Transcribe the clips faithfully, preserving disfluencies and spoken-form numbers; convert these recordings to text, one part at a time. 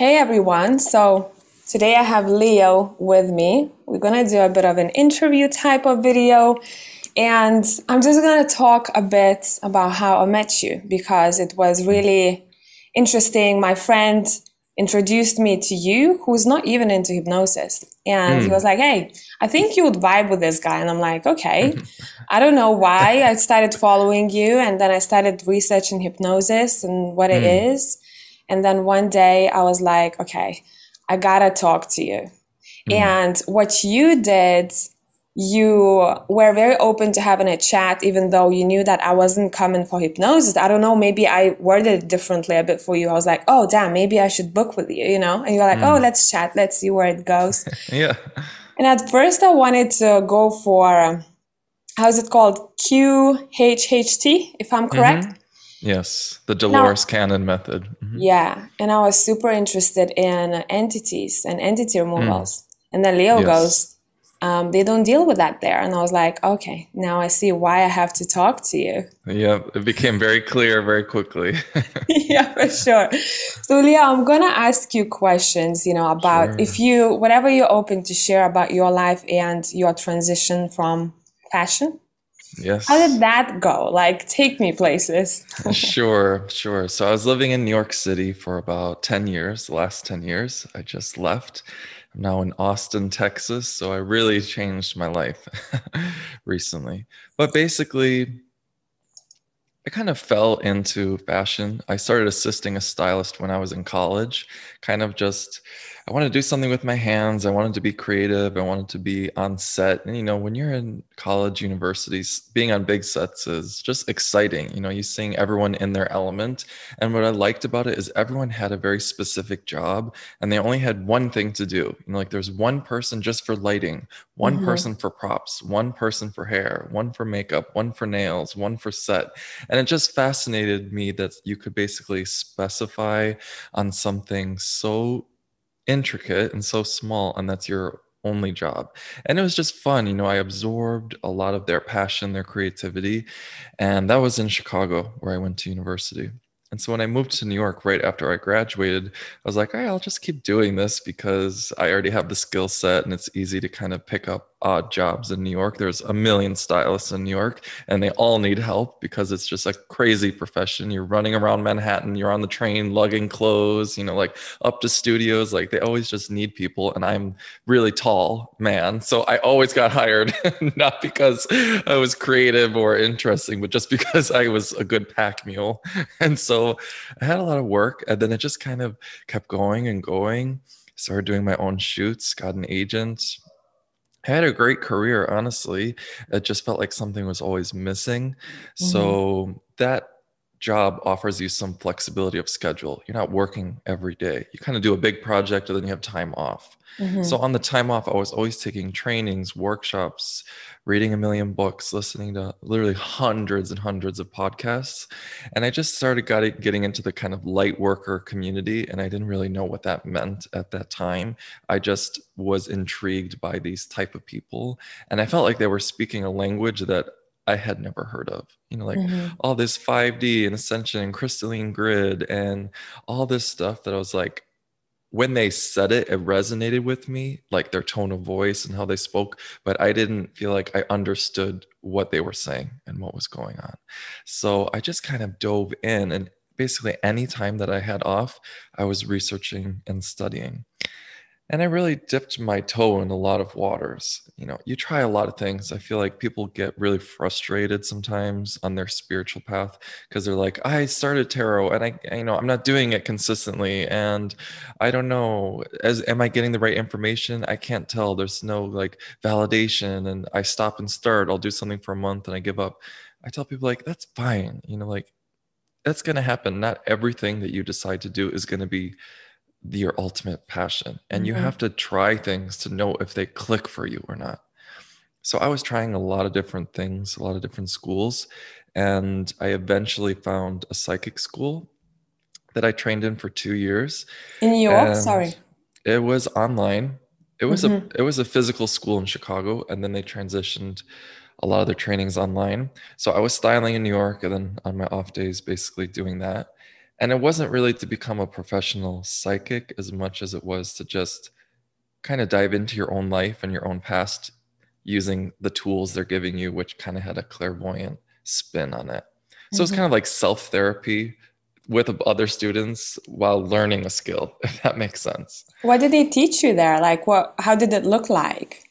Hey everyone, so today I have Leo with me. We're gonna do a bit of an interview type of video, and I'm just gonna talk a bit about how I met you, because it was really interesting. My friend introduced me to you, who's not even into hypnosis, and mm. he was like, hey, I think you would vibe with this guy. And I'm like, okay. I don't know why I started following you, and then I started researching hypnosis and what mm. it is. And then one day I was like, okay, I gotta talk to you. Mm. And what you did, you were very open to having a chat, even though you knew that I wasn't coming for hypnosis. I don't know, maybe I worded it differently a bit for you. I was like, oh, damn, maybe I should book with you, you know? And you're like, mm. oh, let's chat. Let's see where it goes. Yeah. And at first I wanted to go for, how's it called? Q H H T, if I'm correct. Mm-hmm. Yes, the Dolores Cannon method. Mm-hmm. Yeah, and I was super interested in entities and entity removals. Mm. And then Leo yes. goes, um, they don't deal with that there. And I was like, okay, now I see why I have to talk to you. Yeah, it became very clear very quickly. Yeah, for sure. So Leo, I'm going to ask you questions, you know, about sure. if you, whatever you're open to share about your life and your transition from fashion. Yes. How did that go? Like, take me places. Sure, sure. So I was living in New York City for about ten years, the last ten years. I just left. I'm now in Austin, Texas. So I really changed my life recently. But basically, I kind of fell into fashion. I started assisting a stylist when I was in college, kind of just, I wanted to do something with my hands. I wanted to be creative. I wanted to be on set. And, you know, when you're in college, universities, being on big sets is just exciting. You know, you're seeing everyone in their element. And what I liked about it is everyone had a very specific job and they only had one thing to do. You know, like there's one person just for lighting, one mm-hmm. person for props, one person for hair, one for makeup, one for nails, one for set. And it just fascinated me that you could basically specify on something so intricate and so small, and that's your only job. And it was just fun. You know, I absorbed a lot of their passion, their creativity. And that was in Chicago where I went to university. And so when I moved to New York right after I graduated, I was like, all right, I'll just keep doing this because I already have the skill set and it's easy to kind of pick up odd jobs in New York. There's a million stylists in New York and they all need help because it's just a crazy profession. You're running around Manhattan, you're on the train, lugging clothes, you know, like up to studios, like they always just need people. And I'm really tall man. So I always got hired, not because I was creative or interesting, but just because I was a good pack mule. And so So I had a lot of work, and then it just kind of kept going and going. Started doing my own shoots, got an agent. I had a great career, honestly. It just felt like something was always missing. Mm-hmm. So that job offers you some flexibility of schedule. You're not working every day. You kind of do a big project and then you have time off. Mm-hmm. So on the time off, I was always taking trainings, workshops, reading a million books, listening to literally hundreds and hundreds of podcasts. And I just started got it, getting into the kind of light worker community. And I didn't really know what that meant at that time. I just was intrigued by these type of people. And I felt like they were speaking a language that I had never heard of, you know, like mm-hmm. all this five D and ascension and crystalline grid and all this stuff that I was like, when they said it, it resonated with me, like their tone of voice and how they spoke, but I didn't feel like I understood what they were saying and what was going on. So I just kind of dove in, and basically any time that I had off, I was researching and studying. And I really dipped my toe in a lot of waters. You know, you try a lot of things. I feel like people get really frustrated sometimes on their spiritual path because they're like, I started tarot and I, I, you know, I'm not doing it consistently. And I don't know, as am I getting the right information? I can't tell. There's no like validation, and I stop and start. I'll do something for a month and I give up. I tell people like, that's fine. You know, like that's going to happen. Not everything that you decide to do is going to be your ultimate passion, and you mm-hmm. have to try things to know if they click for you or not. So I was trying a lot of different things, a lot of different schools, and I eventually found a psychic school that I trained in for two years. In New York, sorry. It was online. It was mm-hmm. a it was a physical school in Chicago, and then they transitioned a lot of their trainings online. So I was styling in New York, and then on my off days, basically doing that. And it wasn't really to become a professional psychic as much as it was to just kind of dive into your own life and your own past using the tools they're giving you, which kind of had a clairvoyant spin on it. So mm-hmm. it's kind of like self-therapy with other students while learning a skill, if that makes sense. What did they teach you there? Like, what? How did it look like?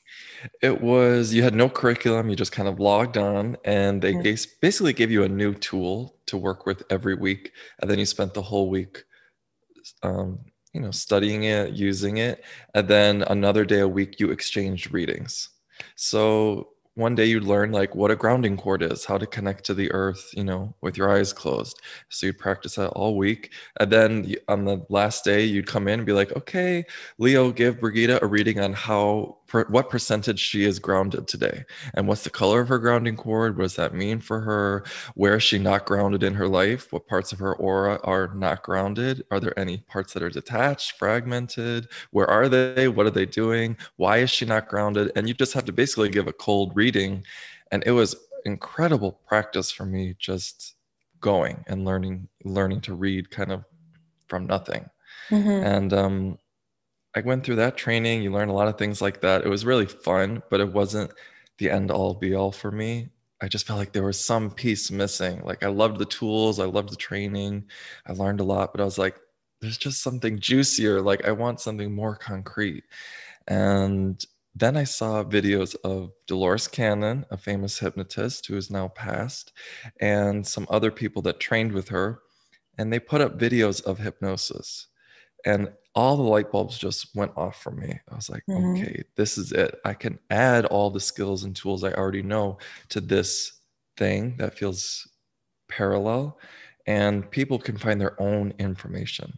It was, you had no curriculum, you just kind of logged on, and they gave, basically gave you a new tool to work with every week. And then you spent the whole week, um, you know, studying it, using it. And then another day a week, you exchanged readings. So one day you learn like what a grounding cord is, how to connect to the earth, you know, with your eyes closed. So you practice that all week. And then on the last day, you'd come in and be like, okay, Leo, give Brigida a reading on how, per, what percentage she is grounded today. And what's the color of her grounding cord? What does that mean for her? Where is she not grounded in her life? What parts of her aura are not grounded? Are there any parts that are detached, fragmented? Where are they? What are they doing? Why is she not grounded? And you just have to basically give a cold reading. Reading, and it was incredible practice for me, just going and learning learning to read kind of from nothing. Mm-hmm. And um, I went through that training. You learn a lot of things like that. It was really fun, but it wasn't the end all be all for me. I just felt like there was some piece missing. Like I loved the tools. I loved the training. I learned a lot, but I was like, there's just something juicier. Like I want something more concrete. And then I saw videos of Dolores Cannon, a famous hypnotist who is now passed, and some other people that trained with her. And they put up videos of hypnosis. And all the light bulbs just went off for me. I was like, mm-hmm. okay, this is it. I can add all the skills and tools I already know to this thing that feels parallel. And people can find their own information.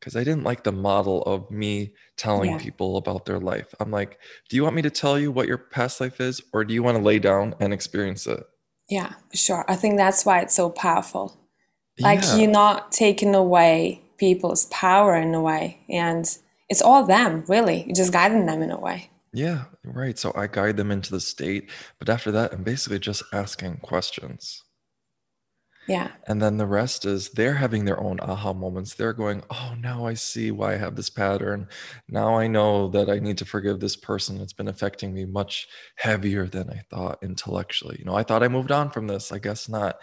Because I didn't like the model of me telling yeah. people about their life. I'm like, do you want me to tell you what your past life is, or do you want to lay down and experience it? Yeah, sure. I think that's why it's so powerful. Like yeah. you're not taking away people's power in a way. And it's all them, really. You're just guiding them in a way. Yeah, right. So I guide them into the state. But after that, I'm basically just asking questions. Yeah. And then the rest is they're having their own aha moments. They're going, oh, now I see why I have this pattern. Now I know that I need to forgive this person. It's been affecting me much heavier than I thought intellectually. You know, I thought I moved on from this. I guess not.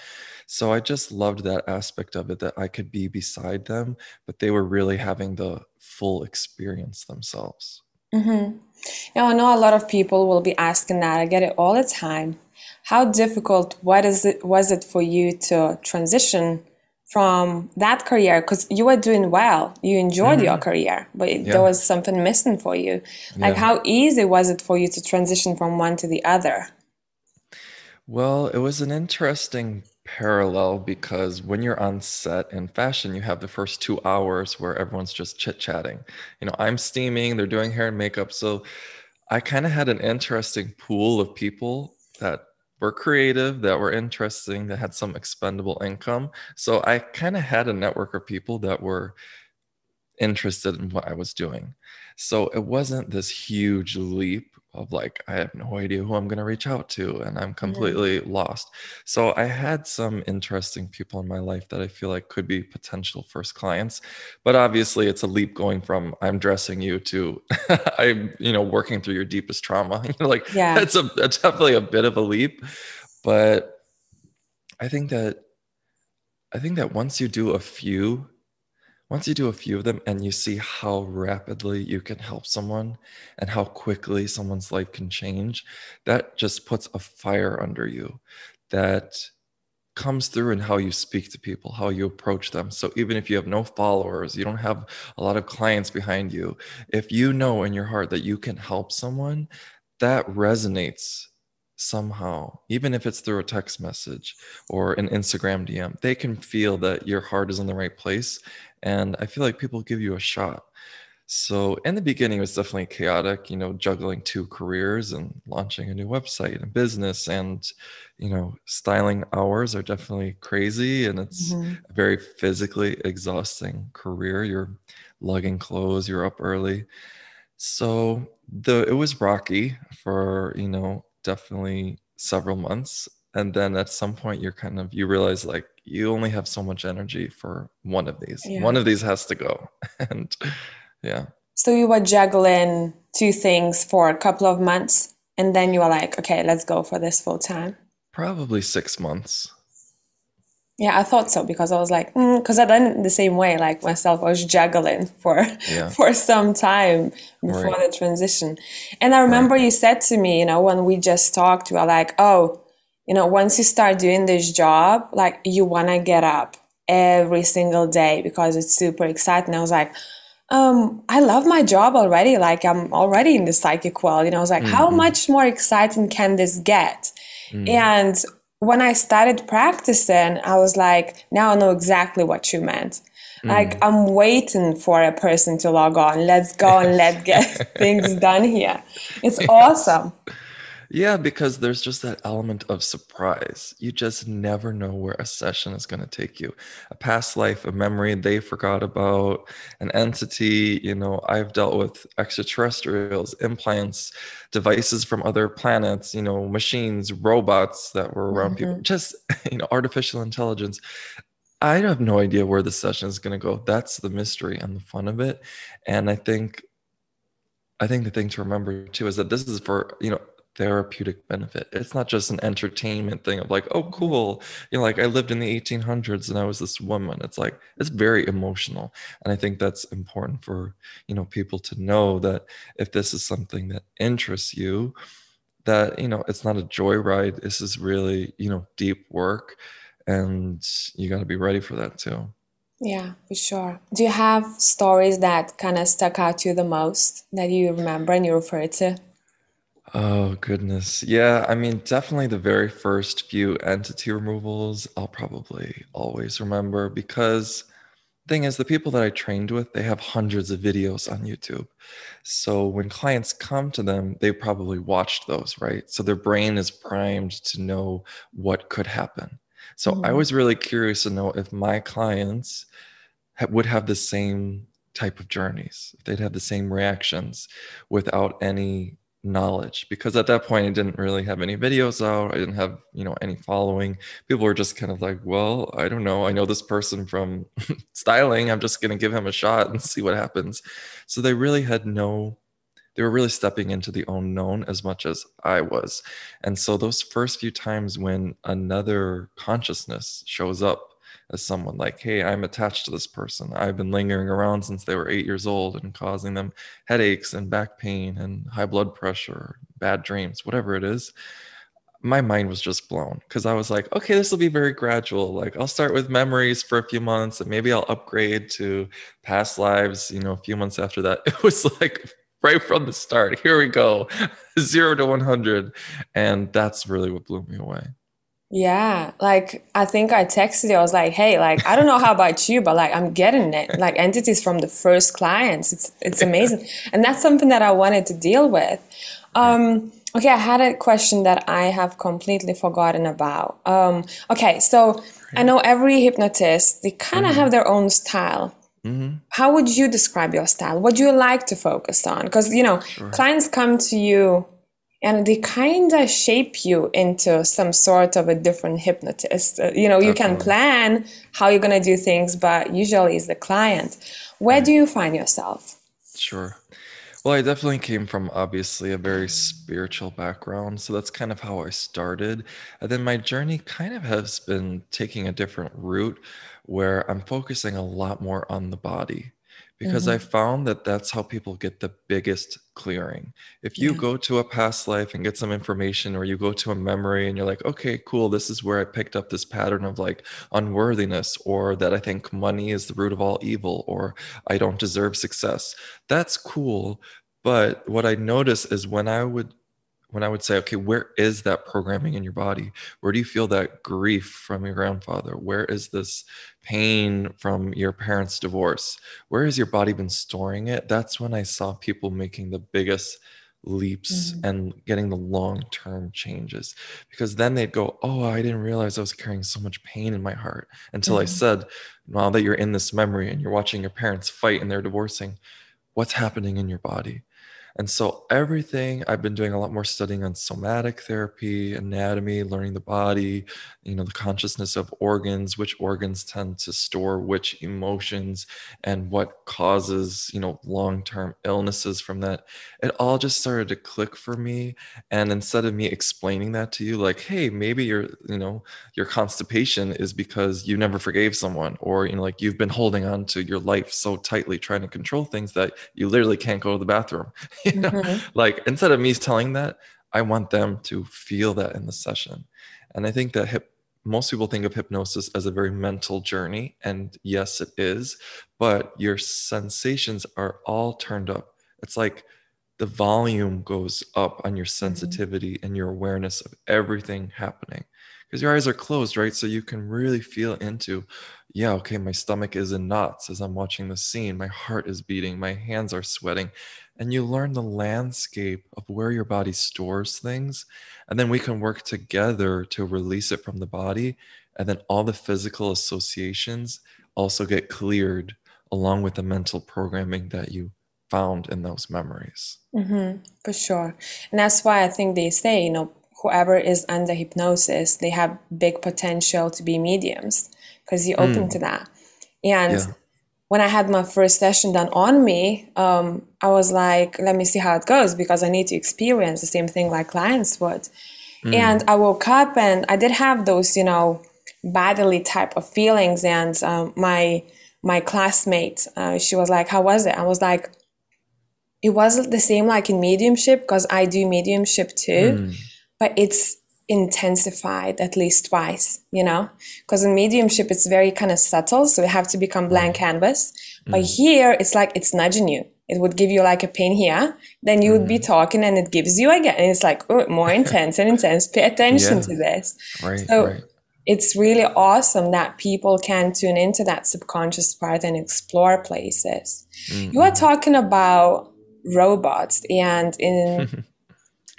So I just loved that aspect of it, that I could be beside them, but they were really having the full experience themselves. Mm-hmm. Now, I know a lot of people will be asking that. I get it all the time. How difficult what is it, was it for you to transition from that career? Because you were doing well. You enjoyed mm-hmm. your career, but yeah. there was something missing for you. Like yeah. how easy was it for you to transition from one to the other? Well, it was an interesting parallel, because when you're on set in fashion, you have the first two hours where everyone's just chit-chatting. You know, I'm steaming, they're doing hair and makeup. So I kind of had an interesting pool of people that were creative, that were interesting, that had some expendable income. So I kind of had a network of people that were interested in what I was doing. So it wasn't this huge leap of like, I have no idea who I'm going to reach out to, and I'm completely mm-hmm. lost. So I had some interesting people in my life that I feel like could be potential first clients. But obviously it's a leap going from I'm dressing you to I'm, you know, working through your deepest trauma. You know, like yeah. that's a that's definitely a bit of a leap. But I think that I think that once you do a few Once you do a few of them and you see how rapidly you can help someone and how quickly someone's life can change, that just puts a fire under you that comes through in how you speak to people, how you approach them. So even if you have no followers, you don't have a lot of clients behind you, if you know in your heart that you can help someone, that resonates somehow, even if it's through a text message or an Instagram D M, they can feel that your heart is in the right place. And I feel like people give you a shot. So in the beginning, it was definitely chaotic, you know, juggling two careers and launching a new website and business, and, you know, styling hours are definitely crazy. And it's mm-hmm. a very physically exhausting career. You're lugging clothes, you're up early. So the, it was rocky for, you know, definitely several months. And then at some point you're kind of, you realize like you only have so much energy for one of these. Yeah. One of these has to go. And yeah. So you were juggling two things for a couple of months, and then you were like, okay, let's go for this full time. Probably six months. Yeah, I thought so, because I was like, because mm, I done it the same way, like myself, I was juggling for yeah. for some time before right. the transition. And I remember right. you said to me, you know, when we just talked, we were like, oh, you know, once you start doing this job, like you want to get up every single day because it's super exciting. I was like, um, I love my job already. Like I'm already in the psychic world. You know, I was like, mm-hmm. how much more exciting can this get? Mm-hmm. And when I started practicing, I was like, now I know exactly what you meant. Mm. Like I'm waiting for a person to log on. Let's go and let's get things done here. It's yes. awesome. Yeah, because there's just that element of surprise. You just never know where a session is going to take you. A past life, a memory they forgot about, an entity, you know, I've dealt with extraterrestrials, implants, devices from other planets, you know, machines, robots that were around mm-hmm. people, just, you know, artificial intelligence. I have no idea where the session is going to go. That's the mystery and the fun of it. And I think, I think the thing to remember too is that this is for, you know, therapeutic benefit. It's not just an entertainment thing of like, oh, cool. You know, like I lived in the eighteen hundreds and I was this woman. It's like, it's very emotional. And I think that's important for, you know, people to know that if this is something that interests you, that, you know, it's not a joyride. This is really, you know, deep work, and you got to be ready for that too. Yeah, for sure. Do you have stories that kind of stuck out to you the most that you remember and you refer to? Oh, goodness. Yeah, I mean, definitely the very first few entity removals I'll probably always remember, because thing is, the people that I trained with, they have hundreds of videos on YouTube. So when clients come to them, they probably watched those, right? So their brain is primed to know what could happen. So mm-hmm. I was really curious to know if my clients ha- would have the same type of journeys, if they'd have the same reactions without any knowledge, because at that point I didn't really have any videos out. I didn't have, you know, any following. People were just kind of like, well, I don't know. I know this person from styling. I'm just going to give him a shot and see what happens. So they really had no, they were really stepping into the unknown as much as I was. And so those first few times when another consciousness shows up as someone like, hey, I'm attached to this person. I've been lingering around since they were eight years old and causing them headaches and back pain and high blood pressure, bad dreams, whatever it is. My mind was just blown, because I was like, okay, this will be very gradual. Like I'll start with memories for a few months and maybe I'll upgrade to past lives, you know, a few months after that. It was like right from the start, here we go, zero to one hundred. And that's really what blew me away. Yeah, like I think I texted you. I was like, "Hey, like I don't know how about you, but like I'm getting it. Like entities from the first clients. It's it's amazing, and that's something that I wanted to deal with." Um, okay, I had a question that I have completely forgotten about. Um, okay, so I know every hypnotist, they kind of mm-hmm. have their own style. Mm-hmm. How would you describe your style? What do you like to focus on? Because you know, sure. clients come to you, and they kind of shape you into some sort of a different hypnotist. You know, you Definitely. Can plan how you're going to do things, but usually it's the client. Where do you find yourself? Sure. Well, I definitely came from obviously a very spiritual background. So that's kind of how I started. And then my journey kind of has been taking a different route where I'm focusing a lot more on the body. Because mm-hmm. I found that that's how people get the biggest clearing. If you yeah. go to a past life and get some information, or you go to a memory and you're like, okay, cool, this is where I picked up this pattern of like unworthiness, or that I think money is the root of all evil, or I don't deserve success. That's cool. But what I notice is when I would when I would say, okay, where is that programming in your body? Where do you feel that grief from your grandfather? Where is this pain from your parents' divorce? Where has your body been storing it? That's when I saw people making the biggest leaps mm-hmm. and getting the long-term changes, because then they'd go, oh, I didn't realize I was carrying so much pain in my heart until mm-hmm. I said, now that you're in this memory and you're watching your parents fight and they're divorcing, what's happening in your body? And so everything, I've been doing a lot more studying on somatic therapy, anatomy, learning the body, you know, the consciousness of organs, which organs tend to store which emotions and what causes, you know, long-term illnesses from that. It all just started to click for me. And instead of me explaining that to you, like, hey, maybe your, you know, your constipation is because you never forgave someone, or, you know, like you've been holding on to your life so tightly, trying to control things that you literally can't go to the bathroom. You know, mm-hmm. Like instead of me telling that, I want them to feel that in the session. And I think that hip, most people think of hypnosis as a very mental journey. And yes, it is, but your sensations are all turned up. It's like the volume goes up on your sensitivity mm-hmm. and your awareness of everything happening. Because your eyes are closed, right? So you can really feel into, yeah, okay, my stomach is in knots as I'm watching the scene. My heart is beating. My hands are sweating. And you learn the landscape of where your body stores things. And then we can work together to release it from the body. And then all the physical associations also get cleared along with the mental programming that you found in those memories. Mm-hmm, for sure. And that's why I think they say, you know, whoever is under hypnosis, they have big potential to be mediums because you're open mm. to that. And yeah. when I had my first session done on me, um, I was like, let me see how it goes because I need to experience the same thing like clients would. Mm. And I woke up and I did have those, you know, bodily type of feelings. And um, my my classmate, uh, she was like, how was it? I was like, it wasn't the same like in mediumship because I do mediumship too. Mm. But it's intensified at least twice, you know, because in mediumship, it's very kind of subtle. So you have to become blank canvas. But mm. here it's like it's nudging you. It would give you like a pain here. Then you mm. would be talking and it gives you again. And it's like, oh, more intense and intense. Pay attention yeah. to this. Right, so right. it's really awesome that people can tune into that subconscious part and explore places. Mm-hmm. You are talking about robots and in...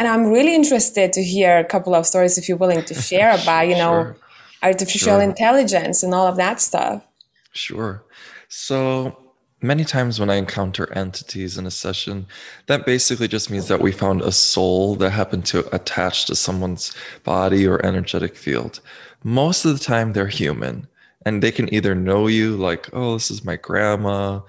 And I'm really interested to hear a couple of stories, if you're willing to share, about, you know, sure. artificial sure. intelligence and all of that stuff. Sure. So many times when I encounter entities in a session, that basically just means that we found a soul that happened to attach to someone's body or energetic field. Most of the time, they're human. And they can either know you like, oh, this is my grandma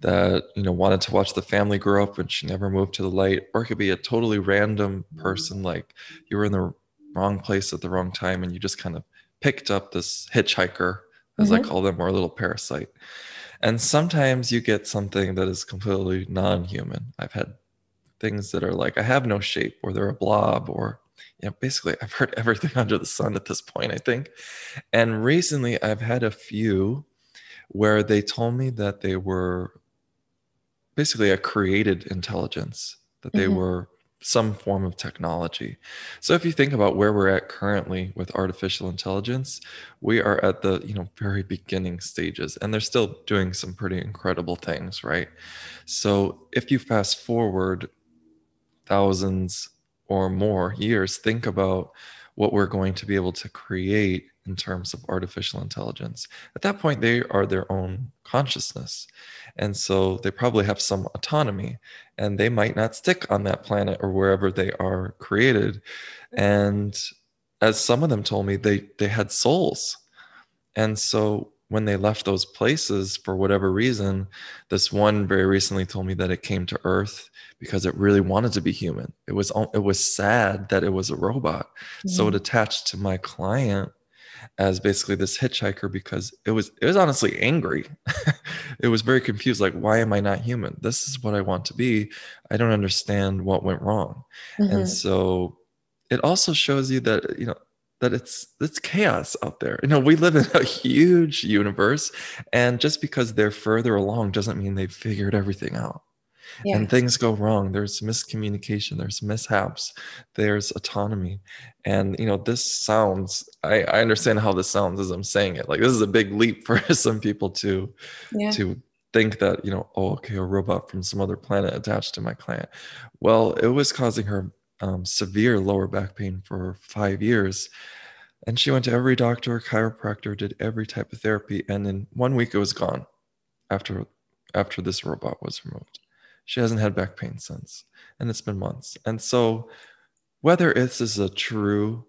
that, you know, wanted to watch the family grow up and she never moved to the light. Or it could be a totally random person, like you were in the wrong place at the wrong time and you just kind of picked up this hitchhiker, as mm-hmm. I call them, or a little parasite. And sometimes you get something that is completely non-human. I've had things that are like, I have no shape, or they're a blob, or you know, basically I've heard everything under the sun at this point, I think. And recently I've had a few where they told me that they were basically a created intelligence, that they mm-hmm. were some form of technology. So if you think about where we're at currently with artificial intelligence, we are at the, you know, very beginning stages, and they're still doing some pretty incredible things, right? So if you fast forward thousands or more years, think about what we're going to be able to create in terms of artificial intelligence. At that point, they are their own consciousness. And so they probably have some autonomy, and they might not stick on that planet or wherever they are created. And as some of them told me, they, they had souls. And so when they left those places, for whatever reason, this one very recently told me that it came to Earth because it really wanted to be human. It was, it was sad that it was a robot. Mm-hmm. So it attached to my client as basically this hitchhiker because it was it was honestly angry. It was very confused, like, why am I not human? This is what I want to be. I don't understand what went wrong. Mm-hmm. And so it also shows you that, you know, that it's it's chaos out there. You know, we live in a huge universe, and just because they're further along doesn't mean they've figured everything out. Yeah. And things go wrong. There's miscommunication. There's mishaps. There's autonomy. And, you know, this sounds, I, I understand how this sounds as I'm saying it. Like, this is a big leap for some people to, yeah. to think that, you know, oh, okay, a robot from some other planet attached to my client. Well, it was causing her um, severe lower back pain for five years. And she went to every doctor, chiropractor, did every type of therapy. And in one week, it was gone after after this robot was removed. She hasn't had back pain since, and it's been months. And so whether this is a true,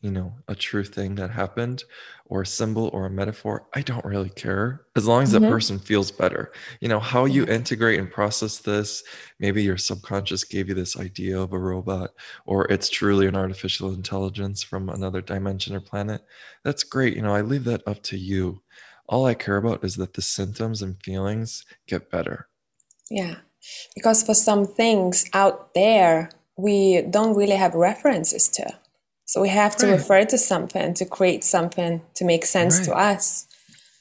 you know, a true thing that happened or a symbol or a metaphor, I don't really care as long as mm-hmm. that person feels better. You know, how you integrate and process this, maybe your subconscious gave you this idea of a robot, or it's truly an artificial intelligence from another dimension or planet. That's great. You know, I leave that up to you. All I care about is that the symptoms and feelings get better. Yeah, because for some things out there, we don't really have references to. So we have to right. refer to something to create something to make sense right. to us.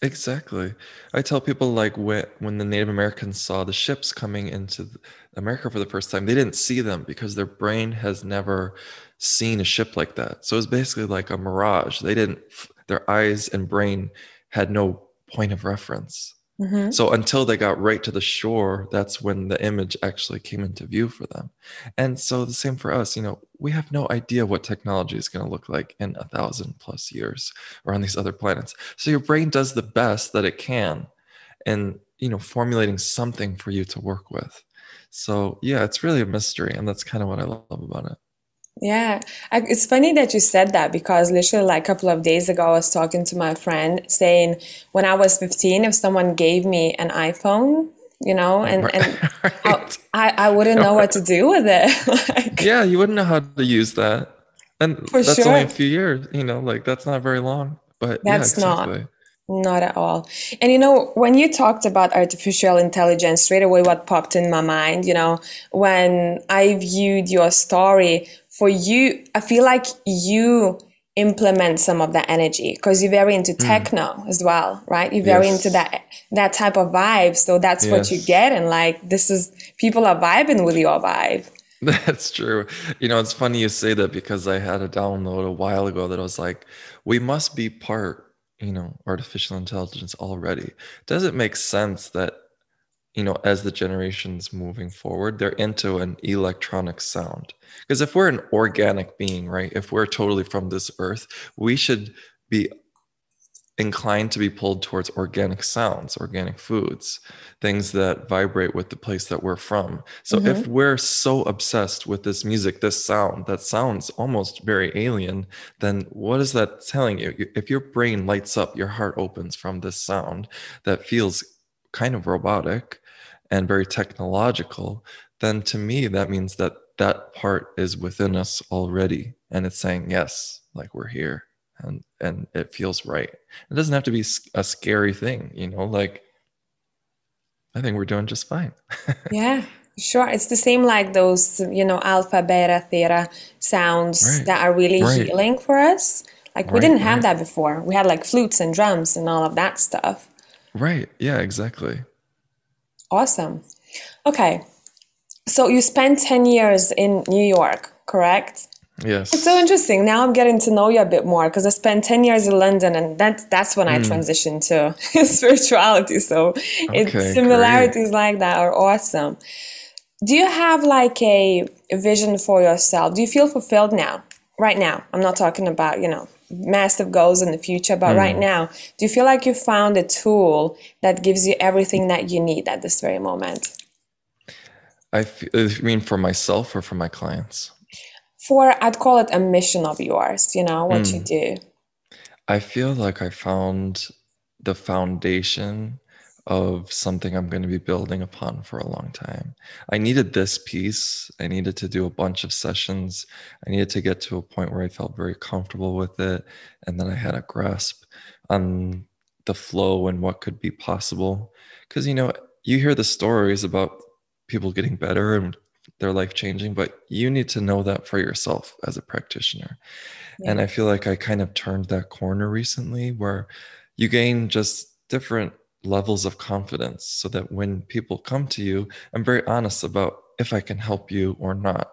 Exactly. I tell people, like, when the Native Americans saw the ships coming into America for the first time, they didn't see them because their brain has never seen a ship like that. So it's basically like a mirage. They didn't, their eyes and brain had no point of reference. Mm-hmm. So until they got right to the shore, that's when the image actually came into view for them. And so the same for us, you know, we have no idea what technology is going to look like in a thousand plus years or on these other planets. So your brain does the best that it can and, you know, formulating something for you to work with. So yeah, it's really a mystery. And that's kind of what I love about it. Yeah. I, it's funny that you said that, because literally like a couple of days ago, I was talking to my friend saying when I was fifteen, if someone gave me an iPhone, you know, and, right. and right. I, I wouldn't know what to do with it. Like, yeah. You wouldn't know how to use that. And for that's sure. only a few years, you know, like that's not very long, but that's yeah, exactly. not. Not at all. And, you know, when you talked about artificial intelligence, straight away, what popped in my mind, you know, when I viewed your story, for you, I feel like you implement some of that energy because you're very into techno mm. as well, right? You're very yes. into that that type of vibe. So that's yes. what you get. And like, this is, people are vibing with your vibe. That's true. You know, it's funny you say that because I had a download a while ago that I was like, we must be part, you know, artificial intelligence already. Does it make sense that, you know, as the generations moving forward, they're into an electronic sound? Because if we're an organic being, right, if we're totally from this earth, we should be inclined to be pulled towards organic sounds, organic foods, things that vibrate with the place that we're from. So mm-hmm. if we're so obsessed with this music, this sound that sounds almost very alien, then what is that telling you? If your brain lights up, your heart opens from this sound that feels kind of robotic and very technological, then to me, that means that that part is within us already. And it's saying, yes, like we're here and, and it feels right. It doesn't have to be a scary thing, you know, like I think we're doing just fine. Yeah, sure. It's the same like those, you know, alpha, beta, theta sounds right. that are really right. healing for us. Like we right, didn't have right. that before. We had like flutes and drums and all of that stuff. Right. Yeah, exactly. Awesome. Okay. So you spent ten years in New York, correct? Yes. It's so interesting. Now I'm getting to know you a bit more because I spent ten years in London and that, that's when mm. I transitioned to spirituality. So okay, it's similarities great. Like that are awesome. Do you have like a vision for yourself? Do you feel fulfilled now? Right now? I'm not talking about, you know, massive goals in the future, but mm. right now, do you feel like you found a tool that gives you everything that you need at this very moment? I mean, for myself or for my clients? For, I'd call it a mission of yours, you know, what mm. you do. I feel like I found the foundation of something I'm going to be building upon for a long time. I needed this piece. I needed to do a bunch of sessions. I needed to get to a point where I felt very comfortable with it. And then I had a grasp on the flow and what could be possible. Because, you know, you hear the stories about people getting better and their life changing, but you need to know that for yourself as a practitioner. Yeah. And I feel like I kind of turned that corner recently where you gain just different levels of confidence so that when people come to you, I'm very honest about if I can help you or not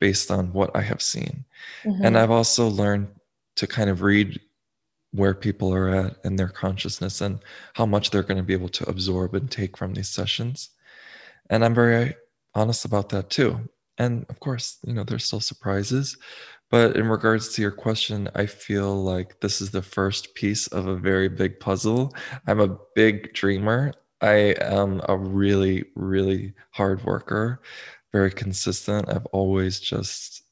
based on what I have seen. Mm-hmm. And I've also learned to kind of read where people are at and their consciousness and how much they're going to be able to absorb and take from these sessions. And I'm very honest about that too. And of course, you know, there's still surprises, but in regards to your question, I feel like this is the first piece of a very big puzzle. I'm a big dreamer. I am a really, really hard worker, very consistent. I've always just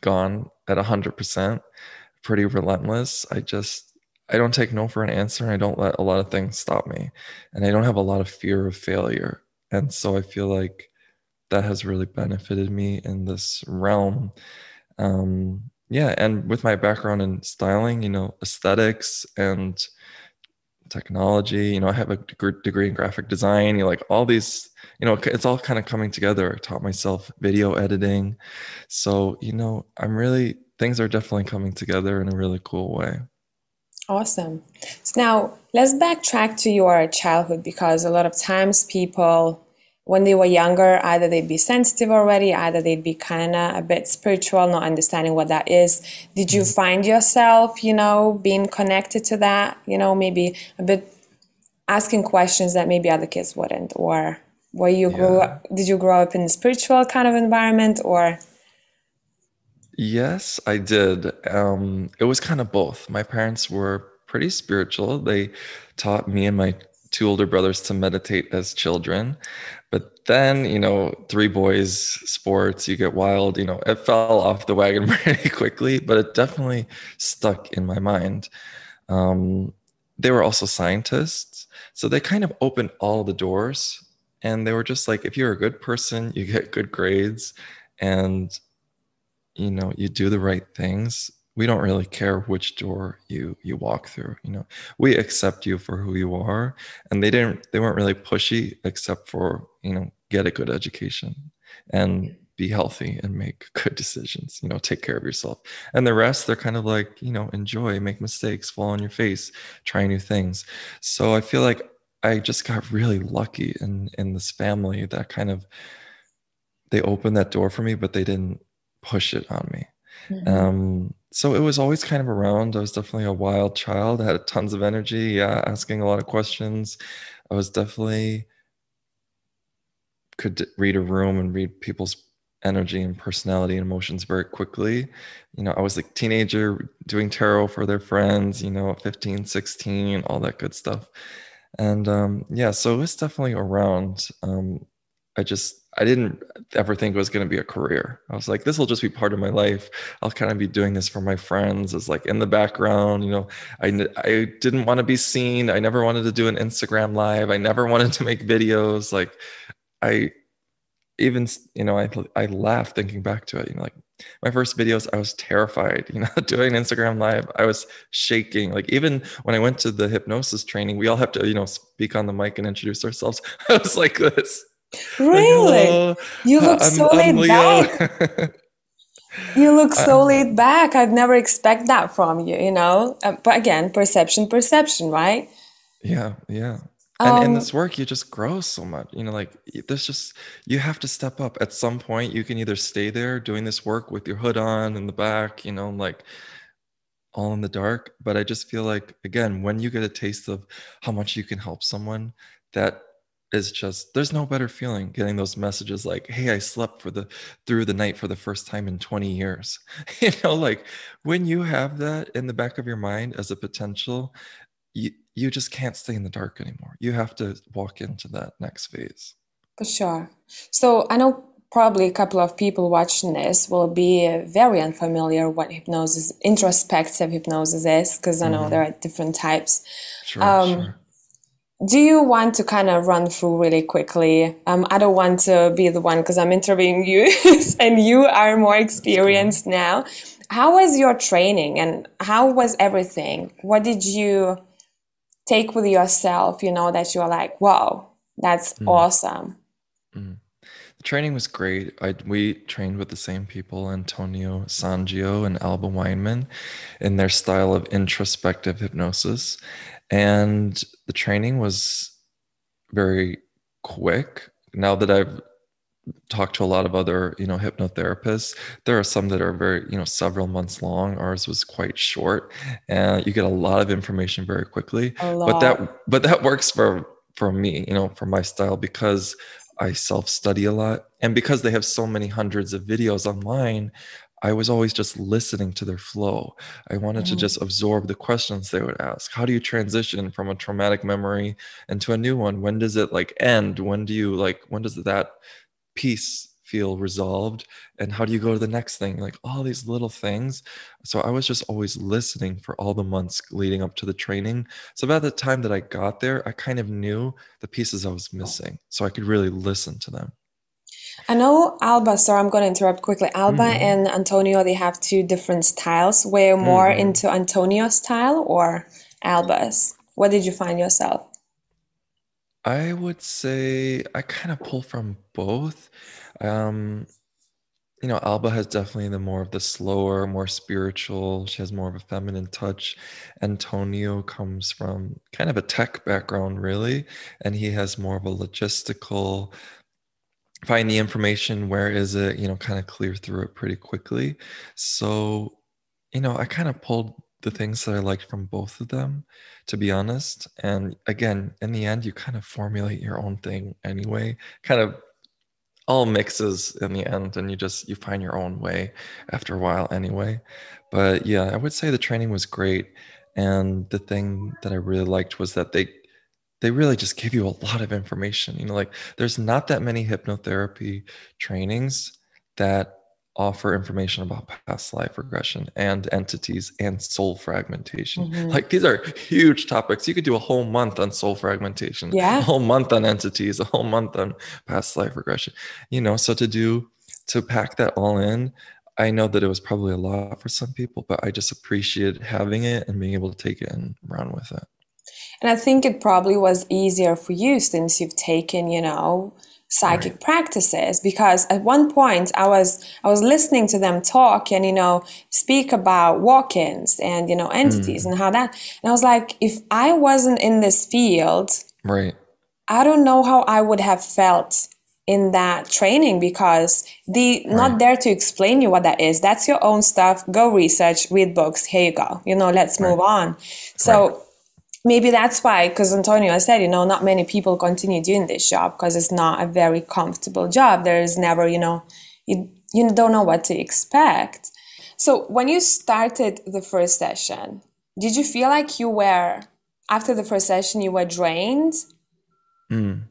gone at one hundred percent, pretty relentless. I just, I don't take no for an answer, and I don't let a lot of things stop me. And I don't have a lot of fear of failure. And so I feel like that has really benefited me in this realm. Um, yeah, and with my background in styling, you know, aesthetics and technology, you know, I have a degree in graphic design, you know, like all these, you know, it's all kind of coming together. I taught myself video editing. So, you know, I'm really, things are definitely coming together in a really cool way. Awesome. So now let's backtrack to your childhood, because a lot of times people, when they were younger, either they'd be sensitive already, either they'd be kind of a bit spiritual, not understanding what that is. Did you find yourself, you know, being connected to that, you know, maybe a bit asking questions that maybe other kids wouldn't? Or were you yeah. grew up, did you grow up in a spiritual kind of environment? Or yes, I did. Um, it was kind of both. My parents were pretty spiritual. They taught me and my two older brothers to meditate as children. But then, you know, three boys, sports, you get wild, you know, it fell off the wagon pretty quickly, but it definitely stuck in my mind. Um, they were also scientists, so they kind of opened all the doors, and they were just like, if you're a good person, you get good grades and, you know, you do the right things. We don't really care which door you you walk through, you know, we accept you for who you are. And they didn't, they weren't really pushy, except for, you know, get a good education and be healthy and make good decisions, you know, take care of yourself. And the rest, they're kind of like, you know, enjoy, make mistakes, fall on your face, try new things. So I feel like I just got really lucky in, in this family that kind of, they opened that door for me, but they didn't push it on me. Mm-hmm. Um, so it was always kind of around. I was definitely a wild child. I had tons of energy, yeah, asking a lot of questions. I was definitely could read a room and read people's energy and personality and emotions very quickly. You know, I was like teenager doing tarot for their friends, you know, fifteen, sixteen, all that good stuff. And um, yeah, so it was definitely around. Um, I just, I didn't ever think it was going to be a career. I was like, this will just be part of my life. I'll kind of be doing this for my friends. It's like in the background, you know, I, I didn't want to be seen. I never wanted to do an Instagram live. I never wanted to make videos. Like I even, you know, I, I laugh thinking back to it, you know, like my first videos, I was terrified, you know, doing an Instagram live, I was shaking. Like even when I went to the hypnosis training, we all have to, you know, speak on the mic and introduce ourselves. I was like this. Really? Like, you look I'm, so I'm laid Leo. back. You look so I'm, laid back. I'd never expect that from you, you know? Uh, but again, perception, perception, right? Yeah, yeah. Um, and in this work, you just grow so much. You know, like there's just, you have to step up. At some point, you can either stay there doing this work with your hood on in the back, you know, like all in the dark. But I just feel like, again, when you get a taste of how much you can help someone, that is just, there's no better feeling getting those messages like, hey, I slept for the through the night for the first time in twenty years. You know, like when you have that in the back of your mind as a potential, you, you just can't stay in the dark anymore. You have to walk into that next phase. For sure. So I know probably a couple of people watching this will be very unfamiliar what hypnosis, introspective hypnosis is, because I know mm-hmm. there are different types. Sure, um, sure. Do you want to kind of run through really quickly? Um, I don't want to be the one because I'm interviewing you and you are more experienced cool. now. How was your training and how was everything? What did you take with yourself, you know, that you were like, whoa, that's mm. awesome. Mm. The training was great. I, we trained with the same people, Antonio Sangio and Alba Weinman, in their style of introspective hypnosis. And the training was very quick. Now that I've talked to a lot of other, you know, hypnotherapists, there are some that are very, you know, several months long. Ours was quite short, and you get a lot of information very quickly. A lot. But that, but that works for for me, you know, for my style, because I self-study a lot, and because they have so many hundreds of videos online, I was always just listening to their flow. I wanted mm-hmm. to just absorb the questions they would ask. How do you transition from a traumatic memory into a new one? When does it like end? When do you like, when does that piece feel resolved? And how do you go to the next thing? Like all these little things. So I was just always listening for all the months leading up to the training. So by the time that I got there, I kind of knew the pieces I was missing. So I could really listen to them. I know Alba, sorry, I'm going to interrupt quickly. Alba mm-hmm. and Antonio, they have two different styles. Were you more mm-hmm. into Antonio's style or Alba's? Where did you find yourself? I would say I kind of pull from both. Um, you know, Alba has definitely the more of the slower, more spiritual. She has more of a feminine touch. Antonio comes from kind of a tech background, really. And he has more of a logistical, find the information, where is it, you know, kind of clear through it pretty quickly. So, you know, I kind of pulled the things that I liked from both of them, to be honest. And again, in the end, you kind of formulate your own thing anyway, kind of all mixes in the end. And you just, you find your own way after a while anyway. But yeah, I would say the training was great. And the thing that I really liked was that they they really just give you a lot of information. You know, like there's not that many hypnotherapy trainings that offer information about past life regression and entities and soul fragmentation. Mm-hmm. Like these are huge topics. You could do a whole month on soul fragmentation, yeah. a whole month on entities, a whole month on past life regression, you know, so to do, to pack that all in, I know that it was probably a lot for some people, but I just appreciated having it and being able to take it and run with it. And I think it probably was easier for you since you've taken, you know, psychic right. practices, because at one point I was I was listening to them talk and, you know, speak about walk-ins and, you know, entities mm. and how that. And I was like, if I wasn't in this field, right, I don't know how I would have felt in that training, because they right. not there to explain you what that is. That's your own stuff. Go research, read books. Here you go. You know, let's right. move on. So. Right. Maybe that's why, because Antonio, I said, you know, not many people continue doing this job because it's not a very comfortable job. There is never, you know, you, you don't know what to expect. So when you started the first session, did you feel like you were, after the first session, you were drained? Mm.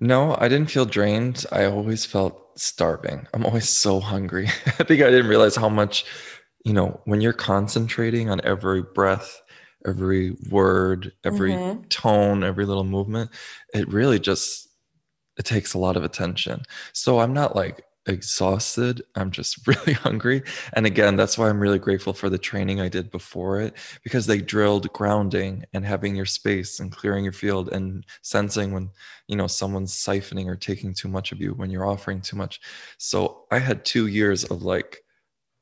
No, I didn't feel drained. I always felt starving. I'm always so hungry. I think I didn't realize how much, you know, when you're concentrating on every breath, every word, every mm-hmm. tone, every little movement, it really just, it takes a lot of attention. So I'm not like exhausted. I'm just really hungry. And again, that's why I'm really grateful for the training I did before it, because they drilled grounding and having your space and clearing your field and sensing when, you know, someone's siphoning or taking too much of you, when you're offering too much. So I had two years of like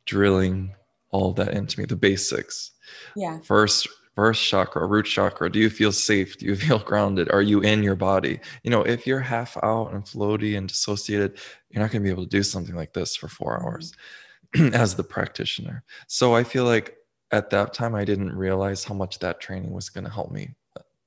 drilling all that into me, the basics. Yeah. First, First chakra, root chakra. Do you feel safe? Do you feel grounded? Are you in your body? You know, if you're half out and floaty and dissociated, you're not going to be able to do something like this for four hours as the practitioner. So I feel like at that time, I didn't realize how much that training was going to help me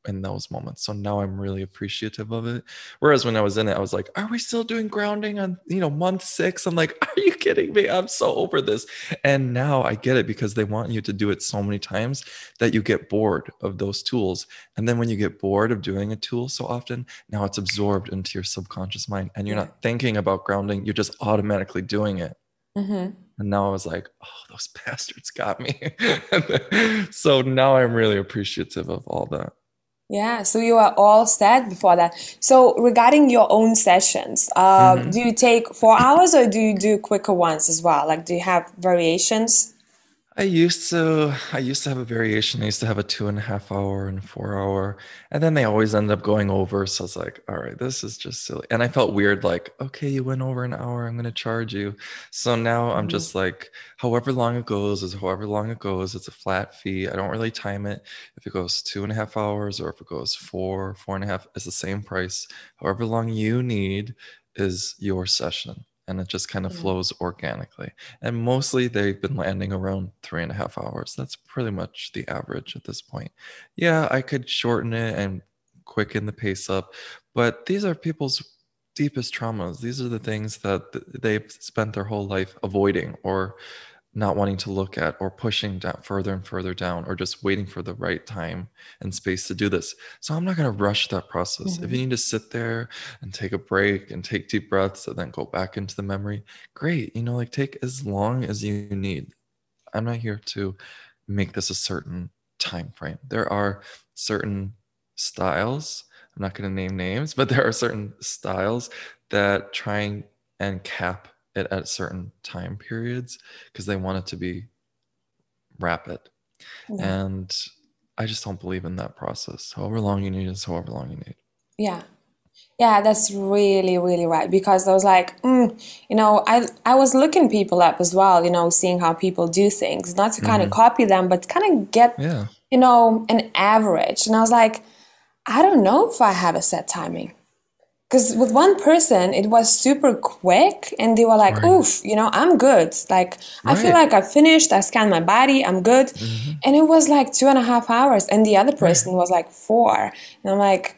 in those moments. So now I'm really appreciative of it. Whereas when I was in it, I was like, are we still doing grounding on, you know, month six? I'm like, are you kidding me? I'm so over this. And now I get it, because they want you to do it so many times that you get bored of those tools. And then when you get bored of doing a tool so often, now it's absorbed into your subconscious mind and you're not thinking about grounding. You're just automatically doing it. Mm-hmm. And now I was like, oh, those bastards got me. So now I'm really appreciative of all that. Yeah, so you are all set before that. So regarding your own sessions, uh, mm-hmm. do you take four hours or do you do quicker ones as well? Like, do you have variations? I used to, I used to have a variation. I used to have a two and a half hour and four hour, and then they always end up going over. So it's like, all right, this is just silly. And I felt weird, like, okay, you went over an hour, I'm going to charge you. So now I'm mm-hmm. just like, however long it goes is however long it goes. It's a flat fee. I don't really time it. If it goes two and a half hours or if it goes four, four and a half, it's the same price. However long you need is your session. And it just kind of flows organically. And mostly they've been landing around three and a half hours. That's pretty much the average at this point. Yeah, I could shorten it and quicken the pace up, but these are people's deepest traumas. These are the things that th- they've spent their whole life avoiding or not wanting to look at, or pushing down further and further down, or just waiting for the right time and space to do this. So I'm not going to rush that process. Mm-hmm. If you need to sit there and take a break and take deep breaths and then go back into the memory, great. You know, like take as long as you need. I'm not here to make this a certain time frame. There are certain styles. I'm not going to name names, but there are certain styles that try and cap it at certain time periods because they want it to be rapid. Yeah. And I just don't believe in that process. However long you need is however long you need. Yeah. Yeah, that's really, really right. Because I was like, mm, you know, I I was looking people up as well, you know, seeing how people do things, not to kind mm-hmm. of copy them, but kind of get, yeah. you know, an average. And I was like, I don't know if I have a set timing. Because with one person, it was super quick and they were like, right. oof, you know, I'm good. Like, right. I feel like I finished, I scanned my body, I'm good. Mm-hmm. And it was like two and a half hours. And the other person right. was like four. And I'm like,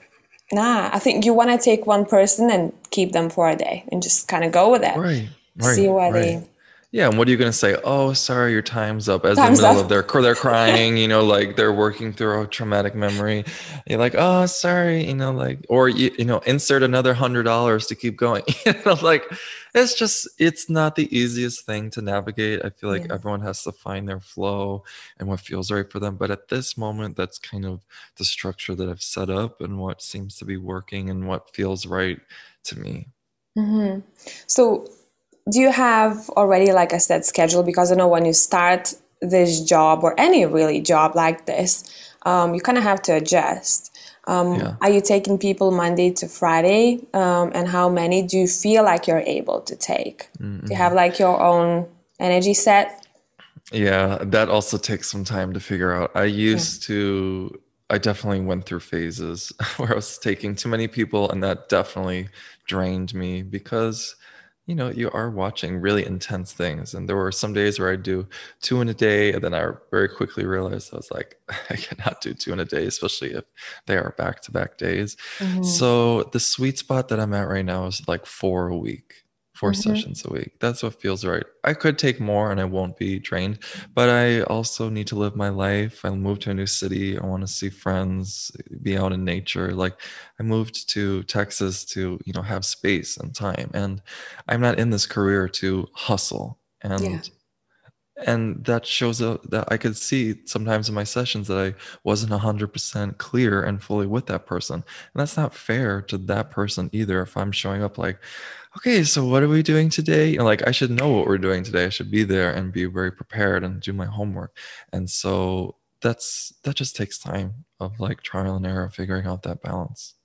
nah, I think you want to take one person and keep them for a day and just kind of go with it. Right, right, See what right. they... Yeah, and what are you going to say? Oh, sorry, your time's up. As time's in the middle up. Of their, they're crying, you know, like they're working through a traumatic memory. You're like, oh, sorry, you know, like, or, you, you know, insert another one hundred dollars to keep going. You know, like, it's just, it's not the easiest thing to navigate. I feel like yeah. everyone has to find their flow and what feels right for them. But at this moment, that's kind of the structure that I've set up and what seems to be working and what feels right to me. Mm-hmm. So, do you have already like a set schedule? Because I know when you start this job or any really job like this, um, you kind of have to adjust. Um, yeah. Are you taking people Monday to Friday? Um, and how many do you feel like you're able to take? Mm-hmm. Do you have like your own energy set? Yeah, that also takes some time to figure out. I used yeah. to... I definitely went through phases where I was taking too many people, and that definitely drained me because... you know, you are watching really intense things. And there were some days where I do two in a day. And then I very quickly realized I was like, I cannot do two in a day, especially if they are back-to-back days. Mm-hmm. So the sweet spot that I'm at right now is like four a week, four mm-hmm. sessions a week. That's what feels right. I could take more and I won't be drained, but I also need to live my life. I moved to a new city. I want to see friends, be out in nature. Like I moved to Texas to, you know, have space and time. And I'm not in this career to hustle. And yeah. and that shows up, that I could see sometimes in my sessions that I wasn't one hundred percent clear and fully with that person. And that's not fair to that person either. If I'm showing up like, okay, so what are we doing today? You know, like I should know what we're doing today. I should be there and be very prepared and do my homework. And so that's that just takes time of like trial and error, figuring out that balance.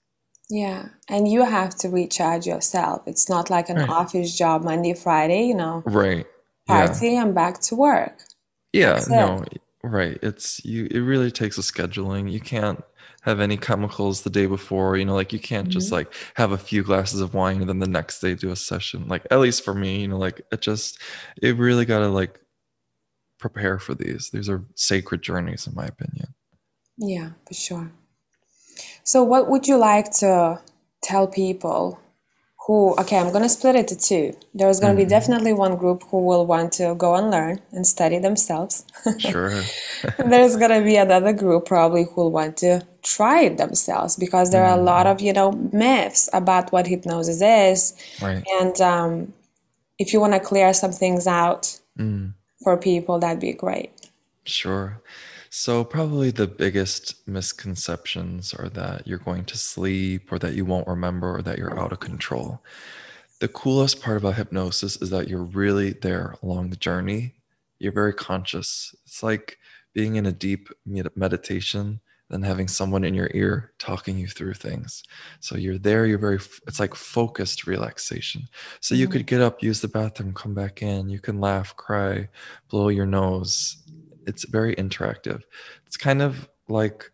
Yeah, and you have to recharge yourself. It's not like an right. office job Monday, Friday, you know. Right. Party yeah. and back to work. Yeah, that's no, it. Right. It's you. It really takes a scheduling. You can't have any chemicals the day before, you know, like you can't mm-hmm. just like have a few glasses of wine and then the next day do a session. Like at least for me, you know, like it just, it really got to like prepare for these. These are sacred journeys in my opinion. Yeah, for sure. So what would you like to tell people who, okay, I'm going to split it to two. There's going to mm-hmm. be definitely one group who will want to go and learn and study themselves. Sure. There's going to be another group probably who will want to try it themselves because there mm. are a lot of, you know, myths about what hypnosis is. Right. And um, if you want to clear some things out mm. for people, that'd be great. Sure. So probably the biggest misconceptions are that you're going to sleep or that you won't remember or that you're out of control. The coolest part about hypnosis is that you're really there along the journey. You're very conscious. It's like being in a deep meditation and having someone in your ear talking you through things. So you're there, you're very, it's like focused relaxation. So you mm-hmm. could get up, use the bathroom, come back in. You can laugh, cry, blow your nose. It's very interactive. It's kind of like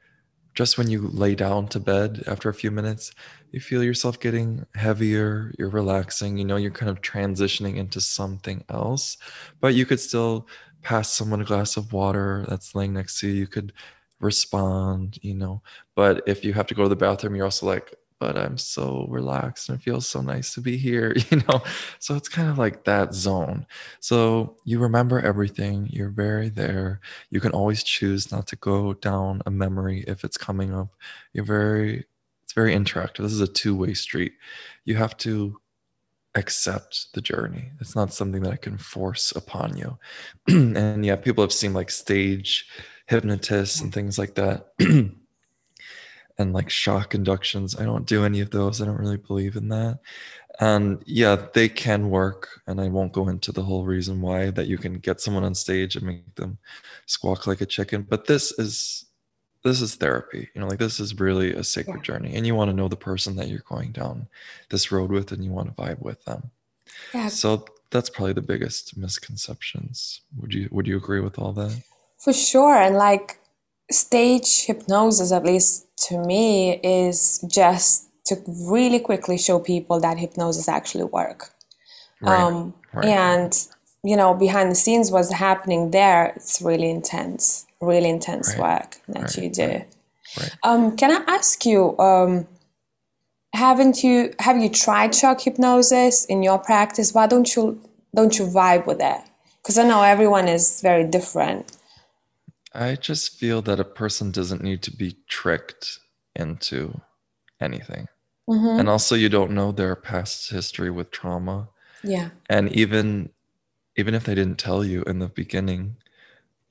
just when you lay down to bed after a few minutes, you feel yourself getting heavier, you're relaxing, you know, you're kind of transitioning into something else, but you could still pass someone a glass of water that's laying next to you. You could respond, you know, but if you have to go to the bathroom, you're also like but I'm so relaxed and it feels so nice to be here, you know? So it's kind of like that zone. So you remember everything, you're very there. You can always choose not to go down a memory if it's coming up. You're very, it's very interactive. This is a two-way street. You have to accept the journey. It's not something that I can force upon you. And yeah, people have seen like stage hypnotists and things like that. And like shock inductions. I don't do any of those. I don't really believe in that. And yeah, they can work. And I won't go into the whole reason why that you can get someone on stage and make them squawk like a chicken. But this is, this is therapy. You know, like this is really a sacred yeah. journey. And you want to know the person that you're going down this road with, and you want to vibe with them. Yeah. So that's probably the biggest misconceptions. Would you, would you agree with all that? For sure. And like, stage hypnosis, at least to me, is just to really quickly show people that hypnosis actually work. Right, um, right. And, you know, behind the scenes what's happening there, it's really intense, really intense right, work that right, you do. Right, right. Um, can I ask you, um, haven't you, have you tried shock hypnosis in your practice? Why don't you, don't you vibe with it? Because I know everyone is very different. I just feel that a person doesn't need to be tricked into anything. Mm-hmm. And also you don't know their past history with trauma. Yeah. And even, even if they didn't tell you in the beginning,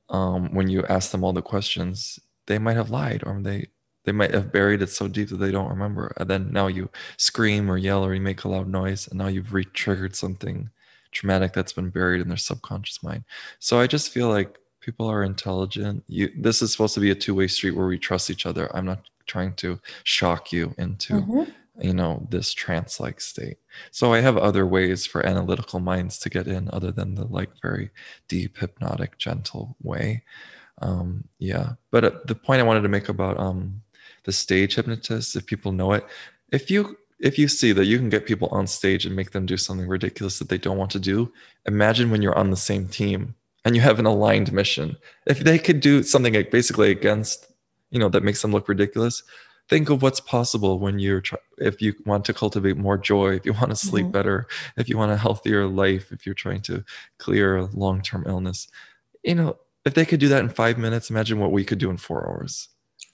um, when you ask them all the questions, they might have lied, or they, they might have buried it so deep that they don't remember. And then now you scream or yell or you make a loud noise, and now you've re-triggered something traumatic that's been buried in their subconscious mind. So I just feel like people are intelligent. You, this is supposed to be a two-way street where we trust each other. I'm not trying to shock you into, mm-hmm. you know, this trance-like state. So I have other ways for analytical minds to get in other than the like very deep, hypnotic, gentle way. Um, yeah. But uh, the point I wanted to make about um, the stage hypnotist, if people know it, if you if you see that you can get people on stage and make them do something ridiculous that they don't want to do, imagine when you're on the same team and you have an aligned mission. If they could do something like basically against, you know, that makes them look ridiculous, think of what's possible when you're, try- if you want to cultivate more joy, if you want to sleep mm-hmm. better, if you want a healthier life, if you're trying to clear a long-term illness, you know, if they could do that in five minutes, imagine what we could do in four hours.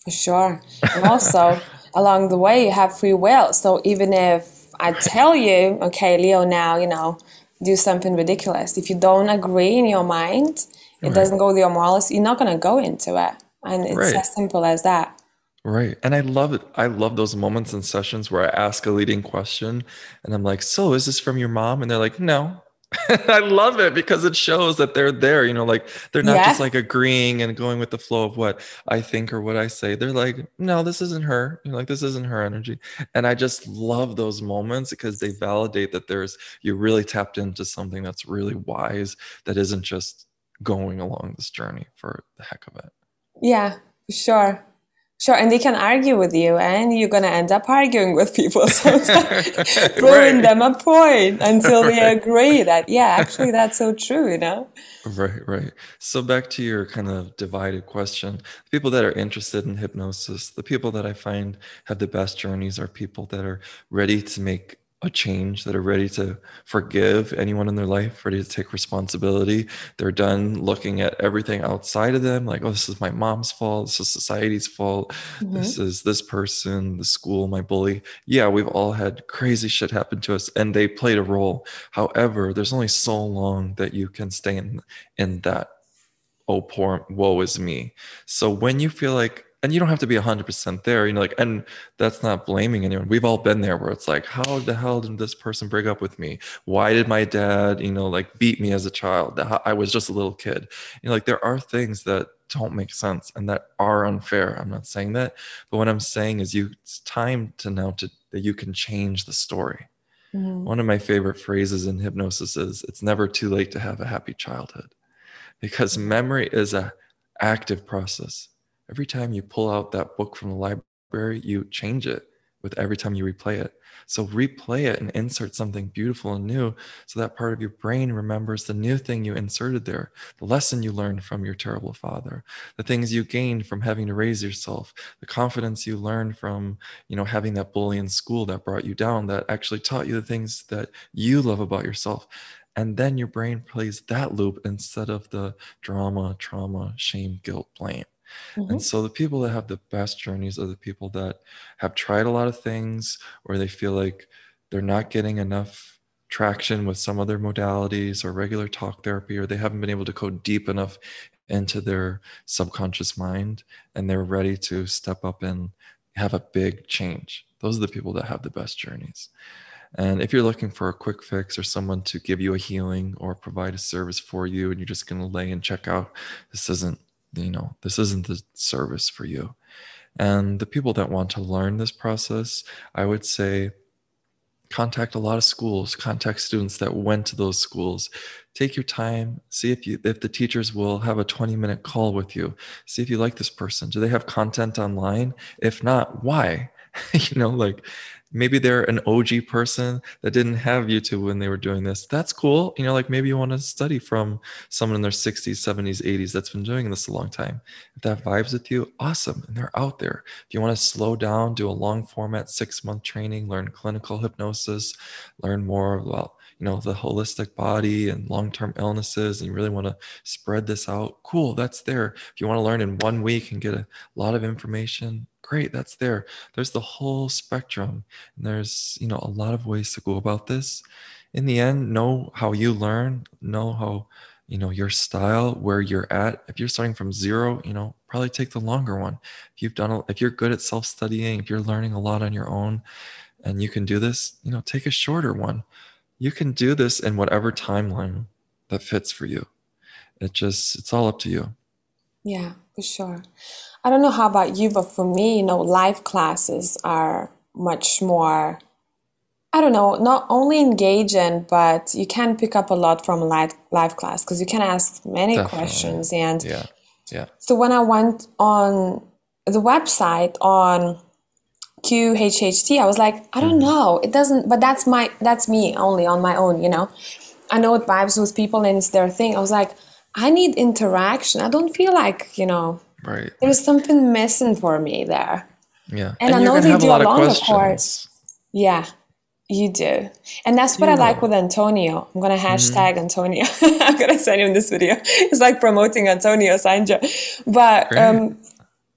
For sure. And also along the way, you have free will. So even if I tell you, okay, Leo, now, you know, do something ridiculous. If you don't agree in your mind, it right. doesn't go with your morals, you're not going to go into it. And it's right. as simple as that. Right. And I love it. I love those moments in sessions where I ask a leading question and I'm like, so is this from your mom? And they're like, no. I love it because it shows that they're there, you know, like they're not yeah. just like agreeing and going with the flow of what I think or what I say. They're like, no, this isn't her. You know, like this isn't her energy. And I just love those moments because they validate that there's, you really tapped into something that's really wise, that isn't just going along this journey for the heck of it. Yeah, sure. Sure, and they can argue with you, and you're going to end up arguing with people sometimes, proving right. them a point until right. they agree that, yeah, actually, that's so true, you know? Right, right. So back to your kind of divided question, the people that are interested in hypnosis, the people that I find have the best journeys are people that are ready to make a change, that are ready to forgive anyone in their life, ready to take responsibility. They're done looking at everything outside of them, like, oh, this is my mom's fault, this is society's fault, mm-hmm. this is this person, the school, my bully. Yeah, we've all had crazy shit happen to us, and they played a role. However, there's only so long that you can stay in, in that, oh, poor, woe is me. So when you feel like, and you don't have to be one hundred percent there, you know, like, and that's not blaming anyone. We've all been there where it's like, how the hell did this person break up with me? Why did my dad, you know, like beat me as a child? I was just a little kid. You know, like there are things that don't make sense and that are unfair. I'm not saying that, but what I'm saying is you, it's time to now to, that you can change the story. Mm-hmm. One of my favorite phrases in hypnosis is, it's never too late to have a happy childhood, because memory is an active process. Every time you pull out that book from the library, you change it. with every time you replay it. So replay it and insert something beautiful and new, so that part of your brain remembers the new thing you inserted there, the lesson you learned from your terrible father, the things you gained from having to raise yourself, the confidence you learned from, you know, having that bully in school that brought you down, that actually taught you the things that you love about yourself. And then your brain plays that loop instead of the drama, trauma, shame, guilt, blame. Mm-hmm. And so the people that have the best journeys are the people that have tried a lot of things, or they feel like they're not getting enough traction with some other modalities or regular talk therapy, or they haven't been able to go deep enough into their subconscious mind, and they're ready to step up and have a big change. Those are the people that have the best journeys. And if you're looking for a quick fix or someone to give you a healing or provide a service for you, and you're just going to lay and check out, this isn't, you know, this isn't the service for you. And the people that want to learn this process, I would say, contact a lot of schools, contact students that went to those schools. Take your time, see if you, if the teachers will have a twenty minute call with you. See if you like this person. Do they have content online? If not, why? You know, like, maybe they're an O G person that didn't have YouTube when they were doing this. That's cool. You know, like, maybe you want to study from someone in their sixties, seventies, eighties that's been doing this a long time. If that vibes with you, awesome. And they're out there. If you want to slow down, do a long format, six month training, learn clinical hypnosis, learn more about, you know, the holistic body and long-term illnesses, and you really want to spread this out, cool, that's there. If you want to learn in one week and get a lot of information, great, that's there. There's the whole spectrum. And there's, you know, a lot of ways to go about this. In the end, know how you learn, know how, you know, your style, where you're at. If you're starting from zero, you know, probably take the longer one. If you've done, if you're good at self-studying, if you're learning a lot on your own and you can do this, you know, take a shorter one. You can do this in whatever timeline that fits for you. It just, it's all up to you. Yeah, for sure. I don't know how about you, but for me, you know, live classes are much more, I don't know, not only engaging, but you can pick up a lot from a live, live class, because you can ask many Definitely. questions. And yeah, yeah. So when I went on the website on Q H H T, I was like, I don't know, it doesn't, but that's my, that's me only on my own, you know. I know it vibes with people and it's their thing. I was like, I need interaction. I don't feel like, you know, right, there's something missing for me there. Yeah. And, and I know they do a lot, a lot of course. Yeah, you do. And that's what yeah. I like with Antonio. I'm going to hashtag mm-hmm. Antonio. I'm going to send him this video. It's like promoting Antonio Sangio. But Great. um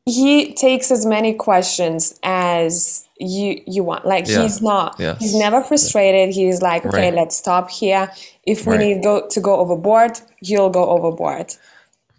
he takes as many questions as you you want. Like yeah. he's not, yes. he's never frustrated. He's like, okay, right. let's stop here. If we right. need go to go overboard, he'll go overboard.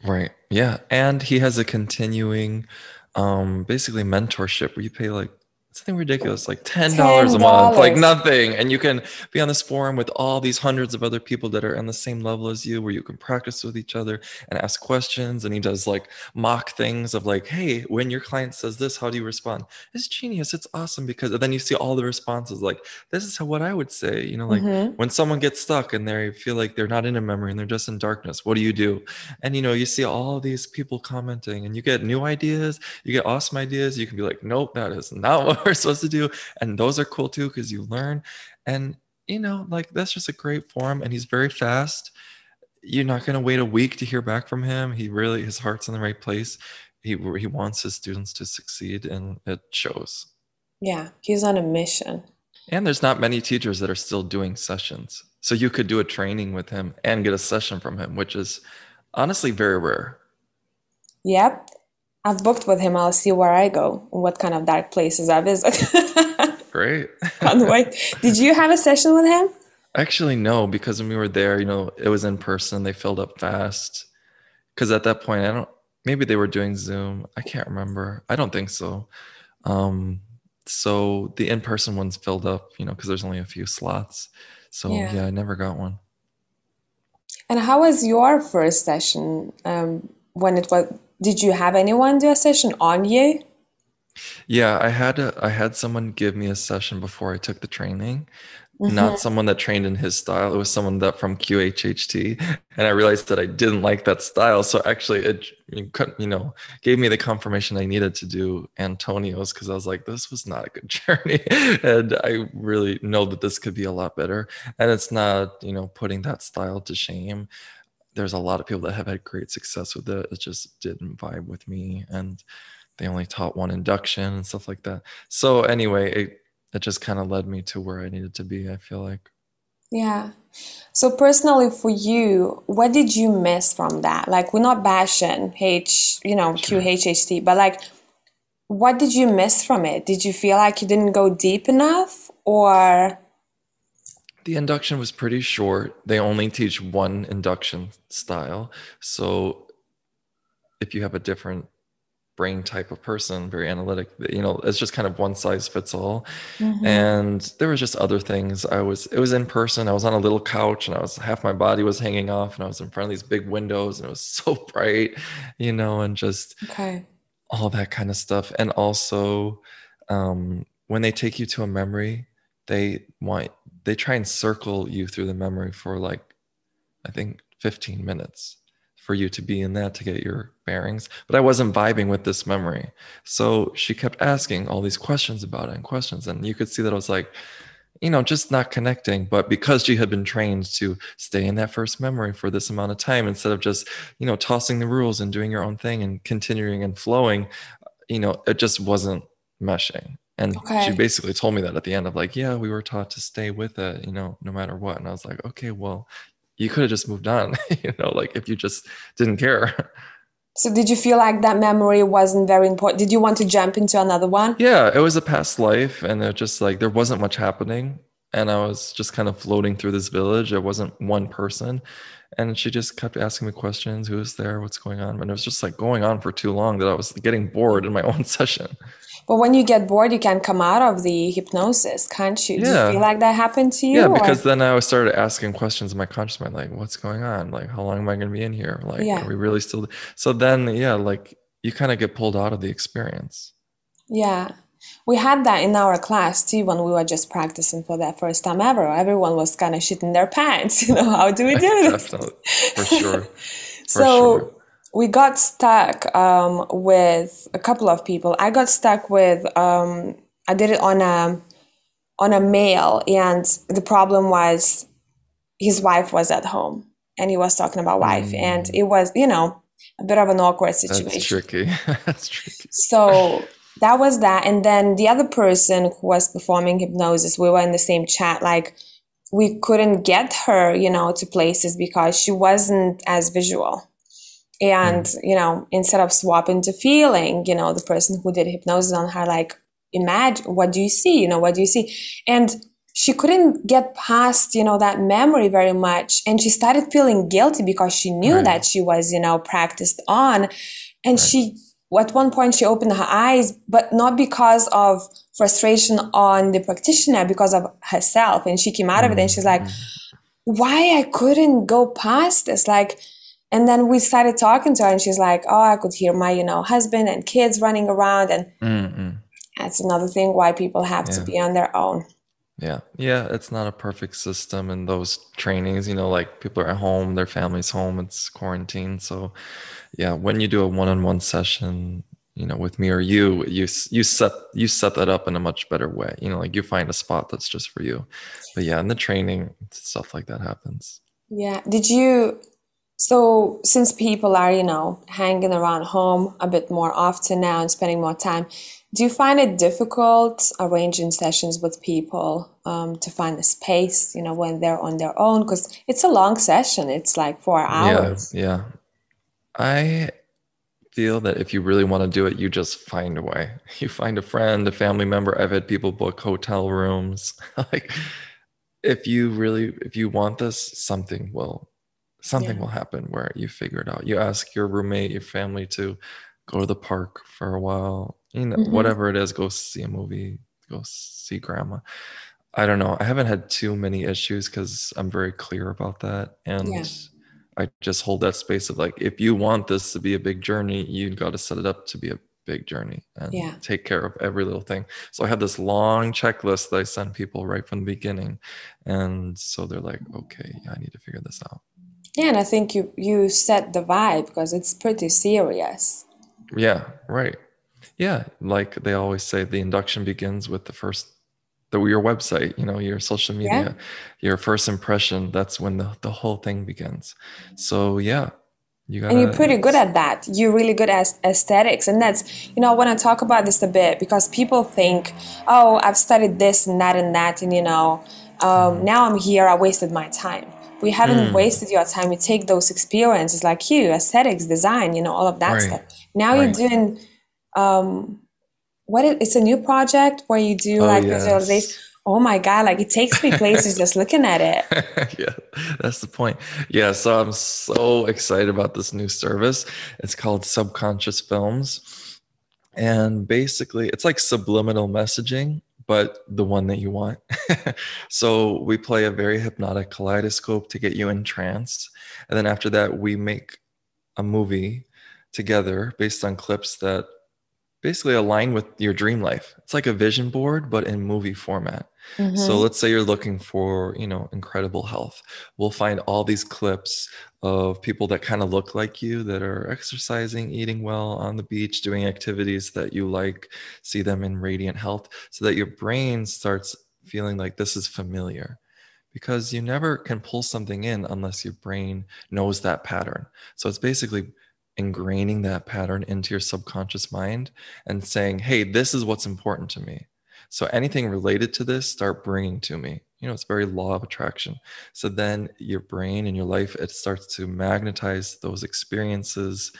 Right. Yeah. And he has a continuing, um, basically mentorship where you pay like something ridiculous, like ten dollars, ten dollars a month, like nothing. And you can be on this forum with all these hundreds of other people that are on the same level as you, where you can practice with each other and ask questions. And he does like mock things of like, hey, when your client says this, how do you respond? It's genius. It's awesome. Because and then you see all the responses like, this is what I would say, you know, like mm-hmm. when someone gets stuck and they feel like they're not in a memory and they're just in darkness, what do you do? And, you know, you see all these people commenting and you get new ideas, you get awesome ideas. You can be like, nope, that is not what we're supposed to do. And those are cool too, because you learn. And you know, like, that's just a great forum. And he's very fast. You're not going to wait a week to hear back from him. He really, his heart's in the right place. He he wants his students to succeed, and it shows. Yeah, he's on a mission. And there's not many teachers that are still doing sessions, so you could do a training with him and get a session from him, which is honestly very rare. Yep. I've booked with him. I'll see where I go and what kind of dark places I visit. Great. Can't wait. Did you have a session with him? Actually, no, because when we were there, you know, it was in person. They filled up fast. Because at that point, I don't, maybe they were doing Zoom. I can't remember. I don't think so. Um, so the in-person ones filled up, you know, because there's only a few slots. So yeah. yeah, I never got one. And how was your first session um, when it was? Did you have anyone do a session on you? Yeah, I had a, I had someone give me a session before I took the training. Mm-hmm. Not someone that trained in his style. It was someone that from Q H H T, and I realized that I didn't like that style. So actually, it you know gave me the confirmation I needed to do Antonio's, because I was like, this was not a good journey, and I really know that this could be a lot better. And it's not you know putting that style to shame. There's a lot of people that have had great success with it. It just didn't vibe with me, and they only taught one induction and stuff like that. So anyway, it, it just kind of led me to where I needed to be, I feel like. Yeah. So personally for you, what did you miss from that? Like, we're not bashing H, you know, sure. Q H H T, but like, what did you miss from it? Did you feel like you didn't go deep enough, or? The induction was pretty short. They only teach one induction style. So if you have a different brain type of person, very analytic, you know it's just kind of one size fits all. Mm-hmm. And there was just other things. I was it was in person. I was on a little couch, and I was half my body was hanging off, and I was in front of these big windows, and it was so bright, you know and just okay. all that kind of stuff. And also um when they take you to a memory, they want they try and circle you through the memory for like I think fifteen minutes for you to be in that, to get your bearings. But I wasn't vibing with this memory. So she kept asking all these questions about it and questions. And you could see that I was like, you know, just not connecting. But because she had been trained to stay in that first memory for this amount of time, instead of just, you know, tossing the rules and doing your own thing and continuing and flowing, you know, it just wasn't meshing. And okay. she basically told me that at the end of like, yeah, we were taught to stay with it, you know, no matter what. And I was like, okay, well, you could have just moved on, you know, like if you just didn't care. So did you feel like that memory wasn't very important? Did you want to jump into another one? Yeah, it was a past life, and it just like, there wasn't much happening. And I was just kind of floating through this village. It wasn't one person. And she just kept asking me questions. Who was there? What's going on? And it was just like going on for too long that I was getting bored in my own session. But when you get bored, you can come out of the hypnosis, can't you? Yeah. Do you feel like that happened to you? Yeah, because or? then I started asking questions in my conscious mind, like, what's going on? Like, how long am I going to be in here? Like, yeah. are we really still? So then, yeah, like you kind of get pulled out of the experience. Yeah. We had that in our class too when we were just practicing for that first time ever. Everyone was kind of shitting their pants. You know, how do we do this? For sure. For so sure. we got stuck um, with a couple of people. I got stuck with, um, I did it on a, on a male, and the problem was his wife was at home, and he was talking about wife. Mm. And it was, you know, a bit of an awkward situation. That's tricky. That's tricky. So... that was that. And then the other person who was performing hypnosis, we were in the same chat, like we couldn't get her, you know, to places because she wasn't as visual. And, mm. you know, instead of swapping to feeling, you know, the person who did hypnosis on her, like, imagine, what do you see? You know, what do you see? And she couldn't get past, you know, that memory very much. And she started feeling guilty because she knew right. that she was, you know, practiced on. And right. she... at one point she opened her eyes, but not because of frustration on the practitioner, because of herself. And she came out of it and she's like, why I couldn't go past this? Like, and then we started talking to her, and she's like, oh, I could hear my, you know, husband and kids running around. And Mm-mm. that's another thing why people have yeah. to be on their own. Yeah. Yeah. It's not a perfect system in those trainings, you know, like people are at home, their family's home, it's quarantine. So yeah, when you do a one-on-one session, you know, with me or you, you, you set, you set that up in a much better way. You know, like you find a spot that's just for you, but yeah, in the training, stuff like that happens. Yeah. Did you, so since people are, you know, hanging around home a bit more often now and spending more time, do you find it difficult arranging sessions with people um, to find a space, you know, when they're on their own? Because it's a long session. It's like four hours. Yeah, yeah. I feel that if you really want to do it, you just find a way. You find a friend, a family member. I've had people book hotel rooms. Like, if you really, if you want this, something will, something yeah. will happen where you figure it out. You ask your roommate, your family to go to the park for a while. You know, mm-hmm. whatever it is, go see a movie, go see grandma. I don't know. I haven't had too many issues because I'm very clear about that. And yeah. I just hold that space of like, if you want this to be a big journey, you've got to set it up to be a big journey and yeah. take care of every little thing. So I had this long checklist that I send people right from the beginning. And so they're like, okay, I need to figure this out. Yeah. And I think you, you set the vibe because it's pretty serious. Yeah. Right. Yeah. Like they always say, the induction begins with the first, the, your website, you know, your social media, yeah. your first impression. That's when the, the whole thing begins. So yeah. You gotta, and you're pretty good at that. You're really good at aesthetics. And that's, you know, I want to talk about this a bit because people think, oh, I've studied this and that and that. And, you know, um, now I'm here. I wasted my time. We haven't mm. wasted your time. You take those experiences like you, aesthetics, design, you know, all of that right. stuff. Now right. you're doing, um, what is, it's a new project where you do oh, like yes. visualization. Oh my God, like it takes me places just looking at it. Yeah, that's the point. Yeah, so I'm so excited about this new service. It's called Subconscious Films. And basically, it's like subliminal messaging, but the one that you want. So we play a very hypnotic kaleidoscope to get you entranced. And then after that, we make a movie together based on clips that basically align with your dream life. It's like a vision board, but in movie format. Mm-hmm. So let's say you're looking for, you know, incredible health. We'll find all these clips of people that kind of look like you, that are exercising, eating well, on the beach, doing activities that you like, see them in radiant health, so that your brain starts feeling like this is familiar. Because you never can pull something in unless your brain knows that pattern. So it's basically ingraining that pattern into your subconscious mind and saying, hey, this is what's important to me. So anything related to this, start bringing to me. You know, it's very law of attraction. So then your brain and your life, it starts to magnetize those experiences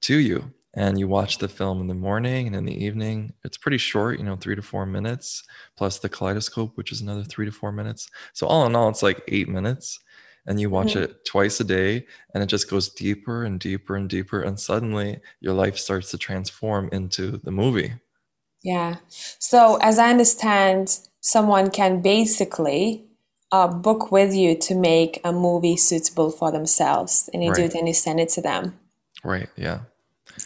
to you. And you watch the film in the morning and in the evening. It's pretty short, you know, three to four minutes, plus the kaleidoscope, which is another three to four minutes. So all in all, it's like eight minutes. And you watch mm-hmm. it twice a day, and it just goes deeper and deeper and deeper. And suddenly your life starts to transform into the movie. Yeah. So as I understand, someone can basically uh, book with you to make a movie suitable for themselves, and you right. do it and you send it to them. Right. Yeah.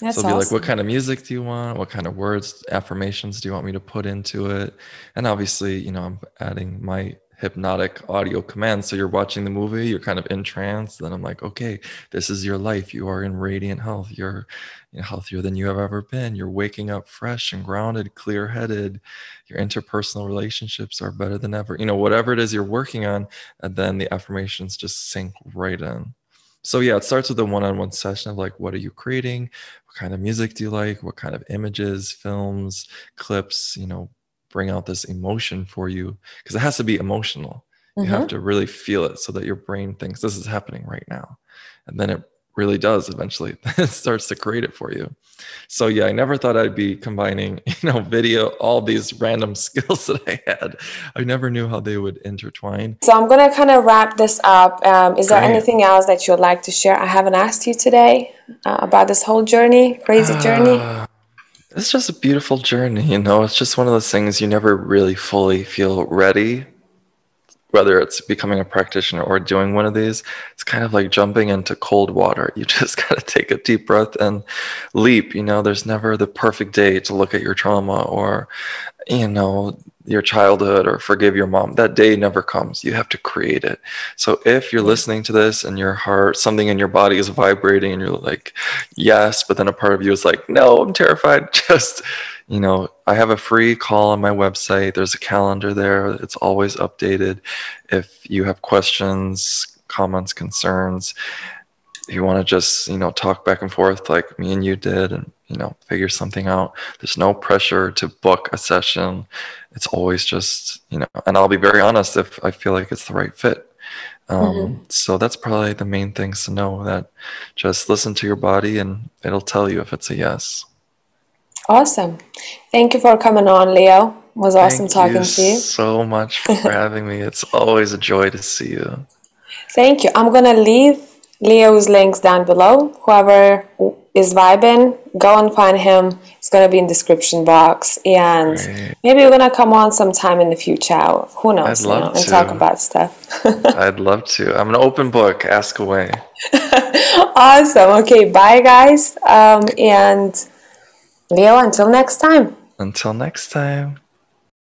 That's so it'll be awesome. Like, what kind of music do you want? What kind of words, affirmations do you want me to put into it? And obviously, you know, I'm adding my hypnotic audio commands. So you're watching the movie, you're kind of entranced. Then I'm like, okay, this is your life. You are in radiant health. You're healthier than you have ever been. You're waking up fresh and grounded, clear-headed. Your interpersonal relationships are better than ever. You know, whatever it is you're working on, and then the affirmations just sink right in. So yeah, it starts with a one-on-one session of like, what are you creating? What kind of music do you like? What kind of images, films, clips, you know, bring out this emotion for you, because it has to be emotional. Mm-hmm. You have to really feel it so that your brain thinks this is happening right now. And then it really does eventually. It starts to create it for you. So yeah, I never thought I'd be combining, you know, video, all these random skills that I had. I never knew how they would intertwine. So I'm going to kind of wrap this up. Um, is there Great. anything else that you'd like to share? I haven't asked you today uh, about this whole journey, crazy uh... journey. It's just a beautiful journey, you know. It's just one of those things you never really fully feel ready, whether it's becoming a practitioner or doing one of these. It's kind of like jumping into cold water. You just got to take a deep breath and leap, you know. There's never the perfect day to look at your trauma or, you know, your childhood or forgive your mom. That day never comes. You have to create it. So if you're listening to this and your heart, something in your body is vibrating and you're like, yes, but then a part of you is like, no, I'm terrified. Just, you know, I have a free call on my website. There's a calendar there. It's always updated. If you have questions, comments, concerns, if you want to just, you know, talk back and forth like me and you did and, you know, figure something out. There's no pressure to book a session. It's always just, you know, and I'll be very honest if I feel like it's the right fit. Um, mm-hmm. So that's probably the main things to know, that just listen to your body and it'll tell you if it's a yes. Awesome. Thank you for coming on, Leo. It was awesome talking to you. Thank you so much for having me. It's always a joy to see you. Thank you. I'm going to leave Leo's links down below. Whoever is vibing, go and find him. It's going to be in the description box. And Great. maybe we're going to come on sometime in the future. Who knows? I'd love you know, to. And talk about stuff. I'd love to. I'm an open book. Ask away. Awesome. Okay. Bye, guys. Um, and Leo, until next time. Until next time.